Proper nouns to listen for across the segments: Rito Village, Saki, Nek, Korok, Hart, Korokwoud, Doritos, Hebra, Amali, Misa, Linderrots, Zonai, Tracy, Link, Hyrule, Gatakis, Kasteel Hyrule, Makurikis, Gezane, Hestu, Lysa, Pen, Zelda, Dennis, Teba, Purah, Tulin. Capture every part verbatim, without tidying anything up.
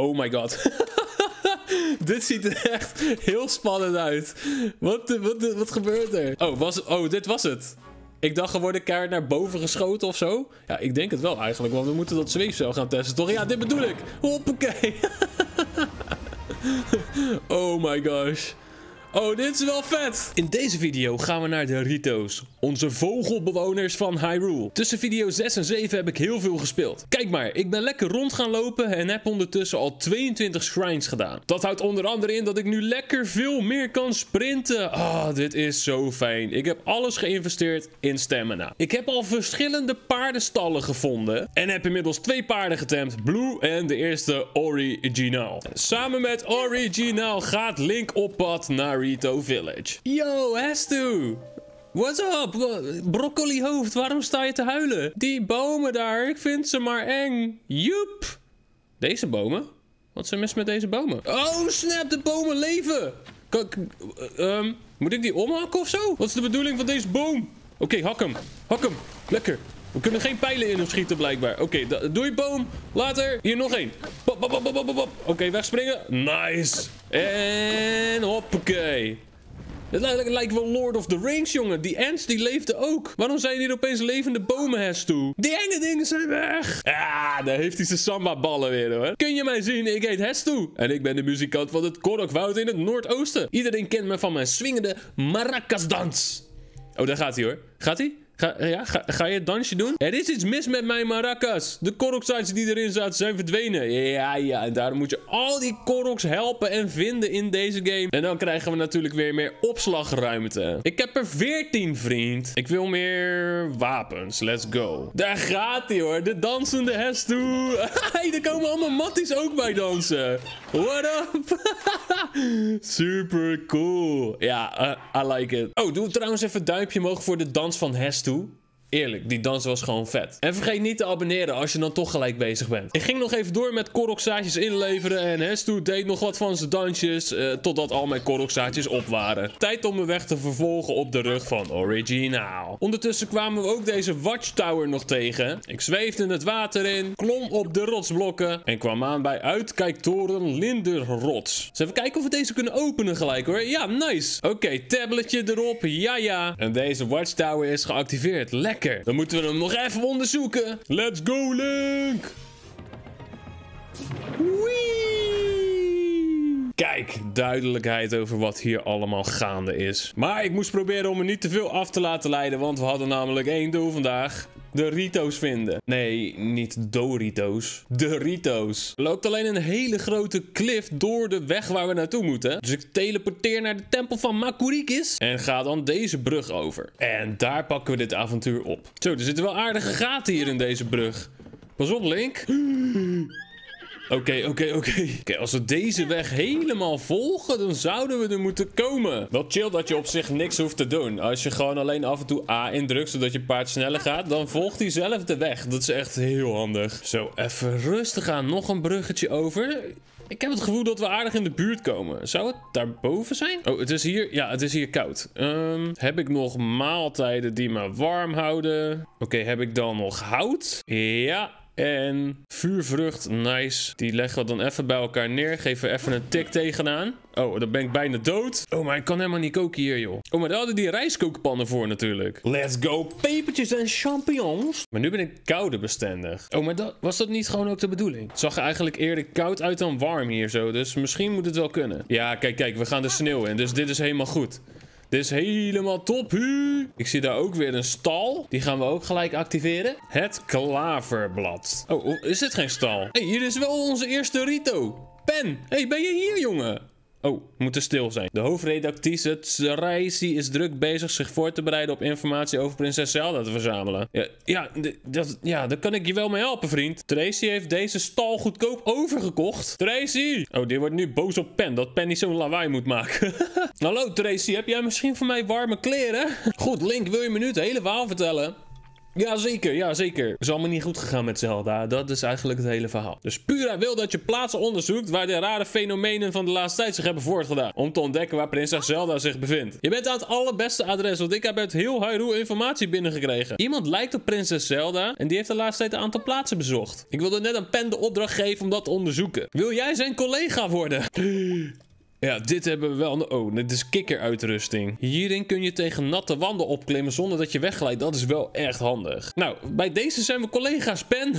Oh my god. Dit ziet er echt heel spannend uit. Wat, de, wat, de, wat gebeurt er? Oh, was, oh, dit was het. Ik dacht, er worden keihard naar boven geschoten of zo. Ja, ik denk het wel eigenlijk, want we moeten dat zweefcel gaan testen, toch? Ja, dit bedoel ik. Hoppakee. Oh my gosh. Oh, dit is wel vet! In deze video gaan we naar de Rito's, onze vogelbewoners van Hyrule. Tussen video zes en zeven heb ik heel veel gespeeld. Kijk maar, ik ben lekker rond gaan lopen en heb ondertussen al tweeëntwintig shrines gedaan. Dat houdt onder andere in dat ik nu lekker veel meer kan sprinten. Ah, dit is zo fijn. Ik heb alles geïnvesteerd in stamina. Ik heb al verschillende paardenstallen gevonden en heb inmiddels twee paarden getemd. Blue en de eerste Original. Samen met Original gaat Link op pad naar Rito Village. Yo, Hestu! What's up? Broccolihoofd, waarom sta je te huilen? Die bomen daar, ik vind ze maar eng. Joep! Deze bomen? Wat is er mis met deze bomen? Oh, snap, de bomen leven! Kan ik, um, moet ik die omhakken of zo? Wat is de bedoeling van deze boom? Oké, okay, hak hem. Hak hem. Lekker. We kunnen geen pijlen in hem schieten, blijkbaar. Oké, okay, doei, boom. Later. Hier, nog één. Oké, okay, wegspringen. Nice. En hoppakee. Het lijkt, lijkt wel Lord of the Rings, jongen. Die ants, die leefden ook. Waarom zijn hier opeens levende bomen, Hestu? Die enge dingen zijn weg. Ah, daar heeft hij zijn samba-ballen weer, hoor. Kun je mij zien? Ik heet Hestu. En ik ben de muzikant van het Korokwoud in het Noordoosten. Iedereen kent me van mijn swingende maracasdans. Oh, daar gaat hij, hoor. Gaat hij? Ga, ja, ga, ga je het dansje doen? Er is iets mis met mijn maracas. De koroksites die erin zaten zijn verdwenen. Ja, ja, en daarom moet je al die koroks helpen en vinden in deze game. En dan krijgen we natuurlijk weer meer opslagruimte. Ik heb er veertien, vriend. Ik wil meer wapens. Let's go. Daar gaat hij, hoor. De dansende Hestu. Hey, er komen allemaal matties ook bij dansen. What up? Super cool. Ja, uh, I like it. Oh, doe trouwens even een duimpje omhoog voor de dans van Hestu. Eerlijk, die dans was gewoon vet. En vergeet niet te abonneren als je dan toch gelijk bezig bent. Ik ging nog even door met koroksaatjes inleveren en Hestu deed nog wat van zijn dansjes, uh, totdat al mijn koroksaatjes op waren. Tijd om me weg te vervolgen op de rug van Original. Ondertussen kwamen we ook deze watchtower nog tegen. Ik zweefde het water in, klom op de rotsblokken en kwam aan bij uitkijktoren Linderrots. Dus even kijken of we deze kunnen openen gelijk, hoor. Ja, nice. Oké, okay, tabletje erop. Ja, ja. En deze watchtower is geactiveerd. Lekker. Dan moeten we hem nog even onderzoeken. Let's go, Link! Wee! Kijk, duidelijkheid over wat hier allemaal gaande is. Maar ik moest proberen om me niet te veel af te laten leiden, want we hadden namelijk één doel vandaag. De Rito's vinden. Nee, niet Dorito's. De Rito's. Er loopt alleen een hele grote klif door de weg waar we naartoe moeten. Dus ik teleporteer naar de tempel van Makurikis. En ga dan deze brug over. En daar pakken we dit avontuur op. Zo, er zitten wel aardige gaten hier in deze brug. Pas op, Link. Oké, oké, oké. Oké, als we deze weg helemaal volgen, dan zouden we er moeten komen. Wel chill dat je op zich niks hoeft te doen. Als je gewoon alleen af en toe A indrukt, zodat je paard sneller gaat, dan volgt hij zelf de weg. Dat is echt heel handig. Zo, even rustig aan. Nog een bruggetje over. Ik heb het gevoel dat we aardig in de buurt komen. Zou het daarboven zijn? Oh, het is hier... Ja, het is hier koud. Um, heb ik nog maaltijden die me warm houden? Oké, okay, heb ik dan nog hout? Ja... En vuurvrucht, nice. Die leggen we dan even bij elkaar neer. Geven we even een tik tegenaan. Oh, dan ben ik bijna dood. Oh, maar ik kan helemaal niet koken hier, joh. Oh, maar daar hadden die rijstkookpannen voor natuurlijk. Let's go. Pepertjes en champignons. Maar nu ben ik koudebestendig. Oh, maar dat, was dat niet gewoon ook de bedoeling? Het zag er eigenlijk eerder koud uit dan warm hier zo. Dus misschien moet het wel kunnen. Ja, kijk, kijk. We gaan de sneeuw in. Dus dit is helemaal goed. Dit is helemaal top. Hu. Ik zie daar ook weer een stal. Die gaan we ook gelijk activeren. Het klaverblad. Oh, is dit geen stal? Hé, hey, hier is wel onze eerste Rito. Pen, hé, hey, ben je hier, jongen? Oh, we moeten stil zijn. De hoofdredactrice Tracy is druk bezig zich voor te bereiden op informatie over prinses Zelda te verzamelen. Ja, ja, dat, ja, daar kan ik je wel mee helpen, vriend. Tracy heeft deze stal goedkoop overgekocht. Tracy! Oh, die wordt nu boos op Pen, dat Pen niet zo'n lawaai moet maken. Hallo Tracy, heb jij misschien voor mij warme kleren? Goed, Link, wil je me nu het hele verhaal vertellen? Ja, zeker. Ja, zeker. Het is allemaal niet goed gegaan met Zelda. Dat is eigenlijk het hele verhaal. Dus Pura wil dat je plaatsen onderzoekt waar de rare fenomenen van de laatste tijd zich hebben voortgedaan. Om te ontdekken waar prinses Zelda zich bevindt. Je bent aan het allerbeste adres, want ik heb uit heel Hyrule informatie binnengekregen. Iemand lijkt op prinses Zelda en die heeft de laatste tijd een aantal plaatsen bezocht. Ik wilde net aan Pen de opdracht geven om dat te onderzoeken. Wil jij zijn collega worden? Ja, dit hebben we wel... Oh, dit is kikkeruitrusting. Hierin kun je tegen natte wanden opklimmen zonder dat je wegglijdt. Dat is wel echt handig. Nou, bij deze zijn we collega's, Pen.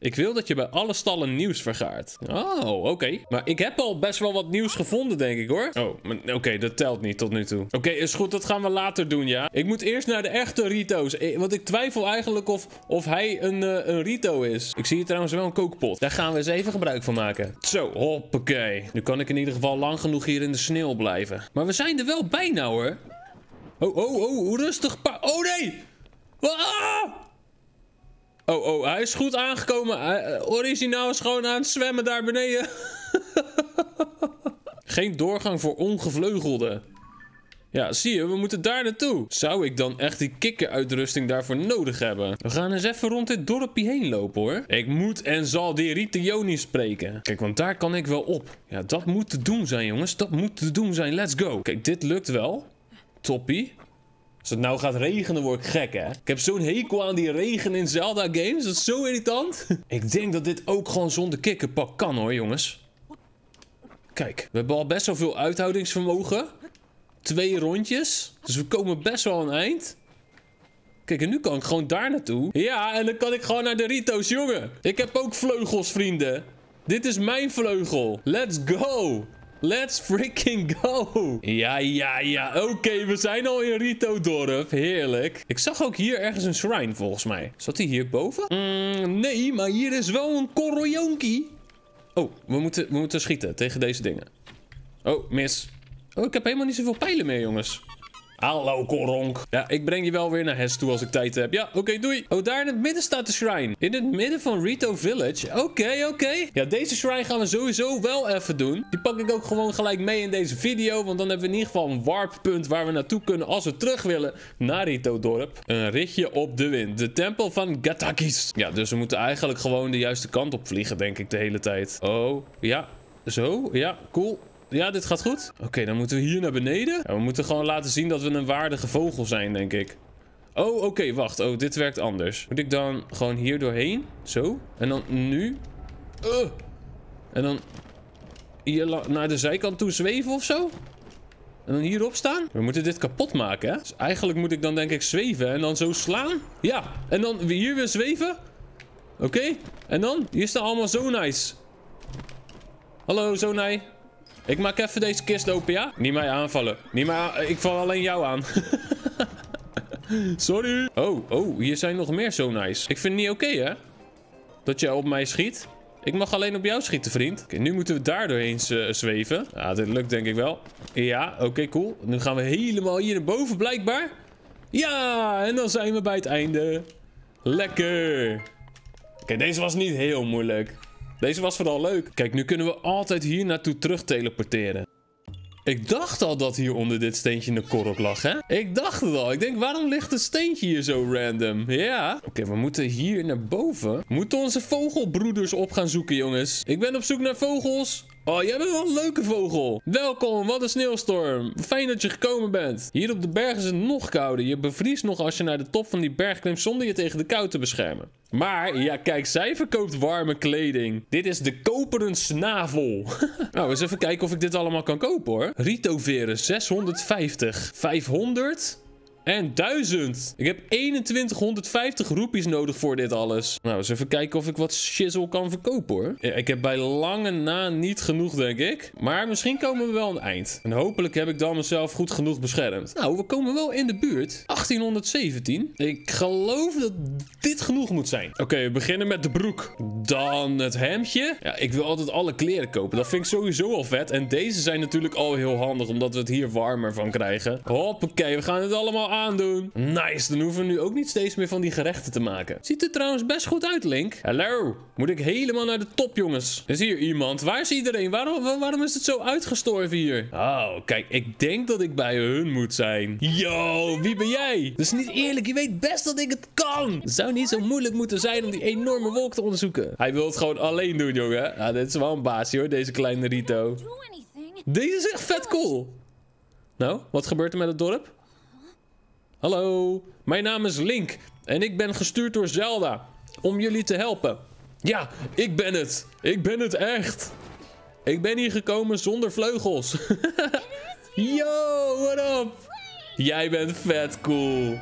Ik wil dat je bij alle stallen nieuws vergaart. Oh, oké. Okay. Maar ik heb al best wel wat nieuws gevonden, denk ik, hoor. Oh, oké, okay, dat telt niet tot nu toe. Oké, okay, is goed. Dat gaan we later doen, ja. Ik moet eerst naar de echte Rito's. Want ik twijfel eigenlijk of, of hij een, uh, een Rito is. Ik zie hier trouwens wel een kookpot. Daar gaan we eens even gebruik van maken. Zo, hoppakee. Nu kan ik in ieder geval lang... lang genoeg hier in de sneeuw blijven. Maar we zijn er wel bijna, hoor. Oh, oh, oh, rustig pa... Oh, nee! Ah! Oh, oh, hij is goed aangekomen. Hij, originaal is gewoon aan het zwemmen daar beneden. Geen doorgang voor ongevleugelden. Ja, zie je, we moeten daar naartoe. Zou ik dan echt die kikkeruitrusting daarvoor nodig hebben? We gaan eens even rond dit dorpje heen lopen, hoor. Ik moet en zal die Ritioni spreken. Kijk, want daar kan ik wel op. Ja, dat moet te doen zijn, jongens. Dat moet te doen zijn. Let's go. Kijk, dit lukt wel. Toppie. Als het nou gaat regenen, word ik gek, hè? Ik heb zo'n hekel aan die regen in Zelda-games. Dat is zo irritant. Ik denk dat dit ook gewoon zonder kikkerpak kan, hoor, jongens. Kijk, we hebben al best wel veel uithoudingsvermogen. Twee rondjes. Dus we komen best wel aan het eind. Kijk, en nu kan ik gewoon daar naartoe. Ja, en dan kan ik gewoon naar de Rito's, jongen. Ik heb ook vleugels, vrienden. Dit is mijn vleugel. Let's go. Let's freaking go. Ja, ja, ja. Oké, okay, we zijn al in Rito-dorp. Heerlijk. Ik zag ook hier ergens een shrine, volgens mij. Zat die hierboven? Mm, nee, maar hier is wel een korojonkie. Oh, we moeten, we moeten schieten tegen deze dingen. Oh, mis. Oh, ik heb helemaal niet zoveel pijlen meer, jongens. Hallo, koronk. Ja, ik breng je wel weer naar Hestu toe als ik tijd heb. Ja, oké, okay, doei. Oh, daar in het midden staat de shrine. In het midden van Rito Village. Oké, okay, oké. Okay. Ja, deze shrine gaan we sowieso wel even doen. Die pak ik ook gewoon gelijk mee in deze video. Want dan hebben we in ieder geval een warppunt waar we naartoe kunnen als we terug willen naar Rito-dorp. Een ritje op de wind. De tempel van Gatakis. Ja, dus we moeten eigenlijk gewoon de juiste kant op vliegen, denk ik, de hele tijd. Oh, ja. Zo, ja, cool. Ja, dit gaat goed. Oké, okay, dan moeten we hier naar beneden. Ja, we moeten gewoon laten zien dat we een waardige vogel zijn, denk ik. Oh, oké, okay, wacht. Oh, dit werkt anders. Moet ik dan gewoon hier doorheen? Zo. En dan nu. Uh. En dan hier naar de zijkant toe zweven of zo? En dan hierop staan? We moeten dit kapot maken, hè? Dus eigenlijk moet ik dan denk ik zweven en dan zo slaan. Ja, en dan hier weer zweven. Oké. Okay. En dan? Hier staan allemaal Zonai's. Hallo, Zonai. Ik maak even deze kist open, ja? Niet mij aanvallen. Niet mij aan... Ik val alleen jou aan. Sorry. Oh, oh, hier zijn nog meer Zonai's. Ik vind het niet oké, okay, hè? Dat jij op mij schiet. Ik mag alleen op jou schieten, vriend. Oké, okay, nu moeten we daar doorheen zweven. Ah, dit lukt denk ik wel. Ja, oké, okay, cool. Nu gaan we helemaal hier naar boven, blijkbaar. Ja, en dan zijn we bij het einde. Lekker. Oké, okay, deze was niet heel moeilijk. Deze was vooral leuk. Kijk, nu kunnen we altijd hier naartoe terug teleporteren. Ik dacht al dat hier onder dit steentje een korok lag, hè? Ik dacht het al. Ik denk, waarom ligt het steentje hier zo random? Ja. Oké, okay, we moeten hier naar boven. We moeten onze vogelbroeders op gaan zoeken, jongens. Ik ben op zoek naar vogels. Oh, jij bent wel een leuke vogel. Welkom, wat een sneeuwstorm. Fijn dat je gekomen bent. Hier op de berg is het nog kouder. Je bevriest nog als je naar de top van die berg klimt zonder je tegen de kou te beschermen. Maar, ja kijk, zij verkoopt warme kleding. Dit is de koperen snavel. Nou, eens even kijken of ik dit allemaal kan kopen, hoor. Ritoveren, zeshonderdvijftig. vijfhonderd. En duizend. Ik heb eenentwintighonderdvijftig roepies nodig voor dit alles. Nou, eens even kijken of ik wat shizzle kan verkopen, hoor. Ja, ik heb bij lange na niet genoeg, denk ik. Maar misschien komen we wel aan het eind. En hopelijk heb ik dan mezelf goed genoeg beschermd. Nou, we komen wel in de buurt. achttienhonderdzeventien. Ik geloof dat dit genoeg moet zijn. Oké, okay, we beginnen met de broek. Dan het hemdje. Ja, ik wil altijd alle kleren kopen. Dat vind ik sowieso al vet. En deze zijn natuurlijk al heel handig, omdat we het hier warmer van krijgen. Hoppakee, we gaan het allemaal aan. aandoen. Nice, dan hoeven we nu ook niet steeds meer van die gerechten te maken. Ziet er trouwens best goed uit, Link. Hallo, moet ik helemaal naar de top, jongens. Is hier iemand? Waar is iedereen? Waarom, waarom is het zo uitgestorven hier? Oh, kijk, ik denk dat ik bij hun moet zijn. Yo, wie ben jij? Dat is niet eerlijk, je weet best dat ik het kan. Het zou niet zo moeilijk moeten zijn om die enorme wolk te onderzoeken. Hij wil het gewoon alleen doen, jongen. Nou, dit is wel een baasje, hoor, deze kleine Rito. Deze is echt vet cool. Nou, wat gebeurt er met het dorp? Hallo, mijn naam is Link en ik ben gestuurd door Zelda om jullie te helpen. Ja, ik ben het. Ik ben het echt. Ik ben hier gekomen zonder vleugels. Yo, what up? Jij bent vet cool.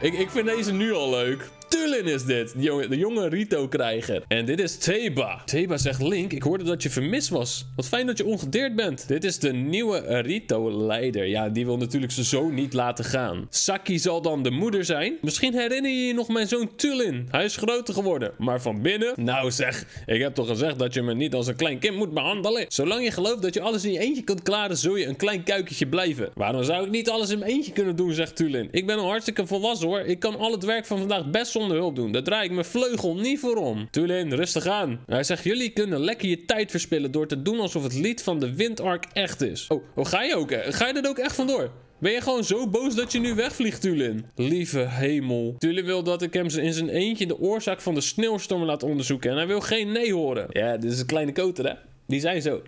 Ik, ik vind deze nu al leuk. Tulin is dit. De jonge, de jonge Rito-krijger. En dit is Teba. Teba zegt, Link, ik hoorde dat je vermist was. Wat fijn dat je ongedeerd bent. Dit is de nieuwe Rito-leider. Ja, die wil natuurlijk zijn zoon niet laten gaan. Saki zal dan de moeder zijn. Misschien herinner je je nog mijn zoon Tulin. Hij is groter geworden. Maar van binnen? Nou zeg, ik heb toch gezegd dat je me niet als een klein kind moet behandelen. Zolang je gelooft dat je alles in je eentje kunt klaren, zul je een klein kuikentje blijven. Waarom zou ik niet alles in mijn eentje kunnen doen, zegt Tulin. Ik ben al hartstikke volwassen, hoor. Ik kan al het werk van vandaag best zonder de hulp doen. Daar draai ik mijn vleugel niet voor om. Tulin, rustig aan. Hij zegt, jullie kunnen lekker je tijd verspillen door te doen alsof het lied van de windark echt is. Oh, oh ga je ook? Ga je er ook echt vandoor? Ben je gewoon zo boos dat je nu wegvliegt, Tulin? Lieve hemel. Tulin wil dat ik hem in zijn eentje de oorzaak van de sneeuwstorm laat onderzoeken. En hij wil geen nee horen. Ja, dit is een kleine koter, hè? Die zijn zo.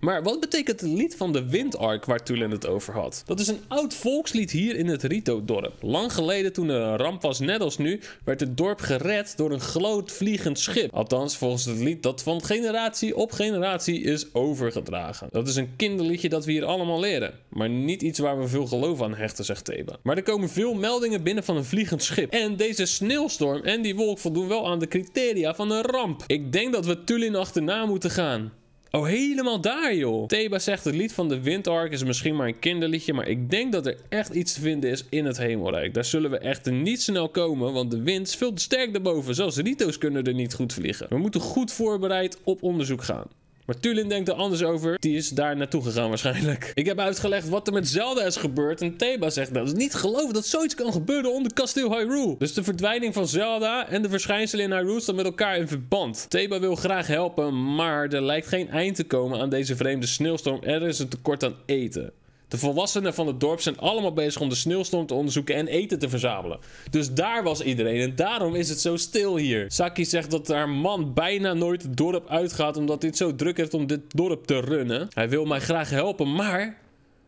Maar wat betekent het lied van de windark waar Tulin het over had? Dat is een oud volkslied hier in het Rito-dorp. Lang geleden, toen er een ramp was, net als nu, werd het dorp gered door een groot vliegend schip. Althans, volgens het lied dat van generatie op generatie is overgedragen. Dat is een kinderliedje dat we hier allemaal leren. Maar niet iets waar we veel geloof aan hechten, zegt Teba. Maar er komen veel meldingen binnen van een vliegend schip. En deze sneeuwstorm en die wolk voldoen wel aan de criteria van een ramp. Ik denk dat we Tulin achterna moeten gaan. Oh, helemaal daar, joh. Teba zegt, het lied van de windark is misschien maar een kinderliedje, maar ik denk dat er echt iets te vinden is in het hemelrijk. Daar zullen we echter niet snel komen, want de wind is veel te sterk daarboven. Zelfs Rito's kunnen er niet goed vliegen. We moeten goed voorbereid op onderzoek gaan. Maar Tulin denkt er anders over. Die is daar naartoe gegaan waarschijnlijk. Ik heb uitgelegd wat er met Zelda is gebeurd. En Teba zegt, dat is niet geloven dat zoiets kan gebeuren onder kasteel Hyrule. Dus de verdwijning van Zelda en de verschijnselen in Hyrule staan met elkaar in verband. Teba wil graag helpen, maar er lijkt geen eind te komen aan deze vreemde sneeuwstorm. Er is een tekort aan eten. De volwassenen van het dorp zijn allemaal bezig om de sneeuwstorm te onderzoeken en eten te verzamelen. Dus daar was iedereen en daarom is het zo stil hier. Saki zegt dat haar man bijna nooit het dorp uitgaat omdat hij het zo druk heeft om dit dorp te runnen. Hij wil mij graag helpen, maar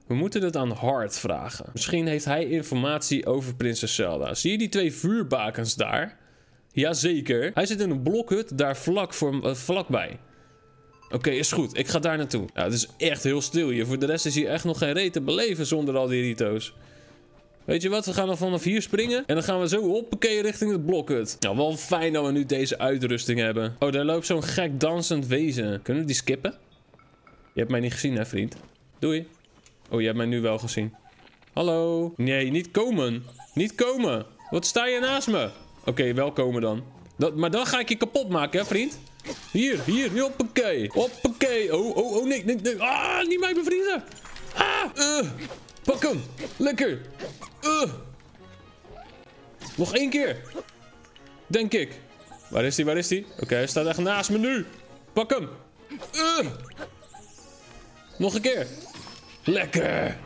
we moeten het aan Hart vragen. Misschien heeft hij informatie over prinses Zelda. Zie je die twee vuurbakens daar? Jazeker. Hij zit in een blokhut daar vlak voor, uh, vlakbij. Oké, okay, is goed. Ik ga daar naartoe. Ja, het is echt heel stil hier. Voor de rest is hier echt nog geen reet te beleven zonder al die Rito's. Weet je wat? We gaan dan vanaf hier springen. En dan gaan we zo hoppakee richting het blokhut. Nou, wel fijn dat we nu deze uitrusting hebben. Oh, daar loopt zo'n gek dansend wezen. Kunnen we die skippen? Je hebt mij niet gezien, hè, vriend? Doei. Oh, je hebt mij nu wel gezien. Hallo. Nee, niet komen. Niet komen. Wat sta je naast me? Oké, okay, wel komen dan. Dat, maar dan ga ik je kapot maken, hè, vriend? Hier, hier, hoppakee. Hoppakee. Oh, oh, oh, nee, nee, nee. Ah, niet mij bevriezen. Ah, uh, pak hem. Lekker. Uh. Nog één keer. Denk ik. Waar is hij, waar is hij? Oké, okay, hij staat echt naast me nu. Pak hem. Uh. Nog een keer. Lekker.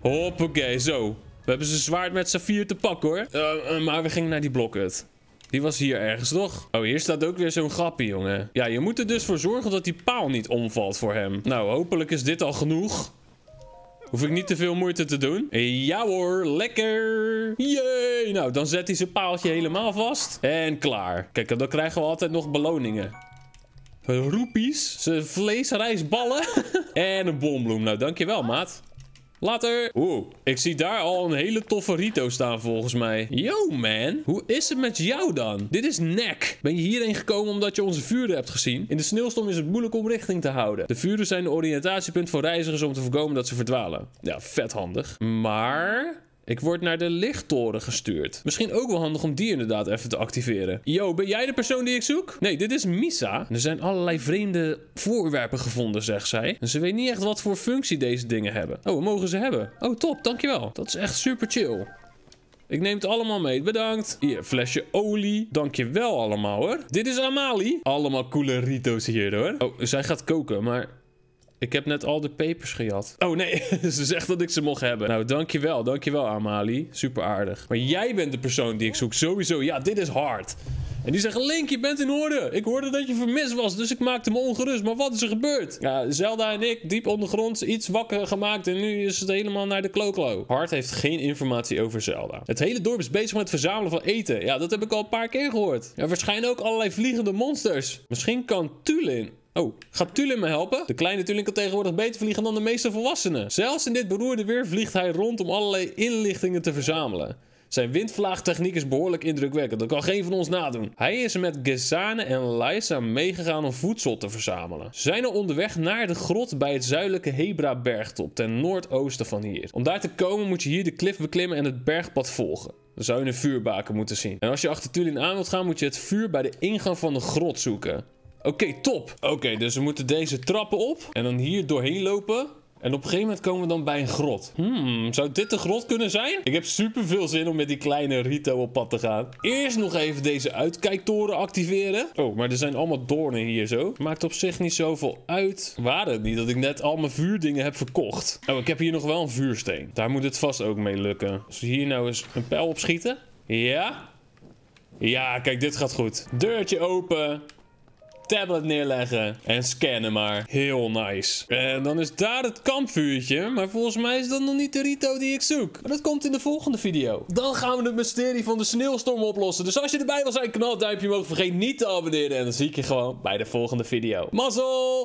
Hoppakee, zo. We hebben zijn zwaard met saffier te pakken, hoor. Uh, uh, maar we gingen naar die blokhut. Die was hier ergens, toch? Oh, hier staat ook weer zo'n grappie, jongen. Ja, je moet er dus voor zorgen dat die paal niet omvalt voor hem. Nou, hopelijk is dit al genoeg. Hoef ik niet te veel moeite te doen. Ja hoor, lekker. Yay! Nou, dan zet hij zijn paaltje helemaal vast. En klaar. Kijk, dan krijgen we altijd nog beloningen. Roepies. Zijn vleesrijsballen. En een bonbloem. Nou, dankjewel, maat. Later. Oeh, ik zie daar al een hele toffe Rito staan volgens mij. Yo man, hoe is het met jou dan? Dit is Nek. Ben je hierheen gekomen omdat je onze vuren hebt gezien? In de sneeuwstorm is het moeilijk om richting te houden. De vuren zijn een oriëntatiepunt voor reizigers om te voorkomen dat ze verdwalen. Ja, vet handig. Maar Ik word naar de lichttoren gestuurd. Misschien ook wel handig om die inderdaad even te activeren. Yo, ben jij de persoon die ik zoek? Nee, dit is Misa. Er zijn allerlei vreemde voorwerpen gevonden, zegt zij. En ze weet niet echt wat voor functie deze dingen hebben. Oh, we mogen ze hebben. Oh, top, dankjewel. Dat is echt super chill. Ik neem het allemaal mee, bedankt. Hier, flesje olie. Dankjewel allemaal, hoor. Dit is Amali. Allemaal coole Rito's hier, hoor. Oh, zij gaat koken, maar... ik heb net al de pepers gejat. Oh nee, ze zegt dat ik ze mocht hebben. Nou, dankjewel, dankjewel Amali. Super aardig. Maar jij bent de persoon die ik zoek, sowieso. Ja, dit is Hart. En die zegt, Link, je bent in orde. Ik hoorde dat je vermist was, dus ik maakte me ongerust. Maar wat is er gebeurd? Ja, Zelda en ik, diep ondergronds, iets wakker gemaakt. En nu is het helemaal naar de kloklo. Hart heeft geen informatie over Zelda. Het hele dorp is bezig met het verzamelen van eten. Ja, dat heb ik al een paar keer gehoord. Er verschijnen ook allerlei vliegende monsters. Misschien kan Tulin... oh, gaat Tulin me helpen? De kleine Tulin kan tegenwoordig beter vliegen dan de meeste volwassenen. Zelfs in dit beroerde weer vliegt hij rond om allerlei inlichtingen te verzamelen. Zijn windvlaagtechniek is behoorlijk indrukwekkend. Dat kan geen van ons nadoen. Hij is met Gezane en Lysa meegegaan om voedsel te verzamelen. Ze zijn al onderweg naar de grot bij het zuidelijke Hebra-bergtop ten noordoosten van hier. Om daar te komen moet je hier de klif beklimmen en het bergpad volgen. Dan zou je een vuurbaken moeten zien. En als je achter Tulin aan wilt gaan, moet je het vuur bij de ingang van de grot zoeken. Oké, okay, top. Oké, okay, dus we moeten deze trappen op en dan hier doorheen lopen. En op een gegeven moment komen we dan bij een grot. Hmm, zou dit de grot kunnen zijn? Ik heb super veel zin om met die kleine Rito op pad te gaan. Eerst nog even deze uitkijktoren activeren. Oh, maar er zijn allemaal doornen hier zo. Maakt op zich niet zoveel uit. Waar het niet dat ik net al mijn vuurdingen heb verkocht. Oh, ik heb hier nog wel een vuursteen. Daar moet het vast ook mee lukken. Als we hier nou eens een pijl op schieten. Ja. Ja, kijk, dit gaat goed. Deurtje open. Tablet neerleggen en scannen maar. Heel nice. En dan is daar het kampvuurtje, maar volgens mij is dat nog niet de Rito die ik zoek. Maar dat komt in de volgende video. Dan gaan we het mysterie van de sneeuwstorm oplossen. Dus als je erbij wil zijn, knal het duimpje omhoog. Vergeet niet te abonneren en dan zie ik je gewoon bij de volgende video. Mazzel!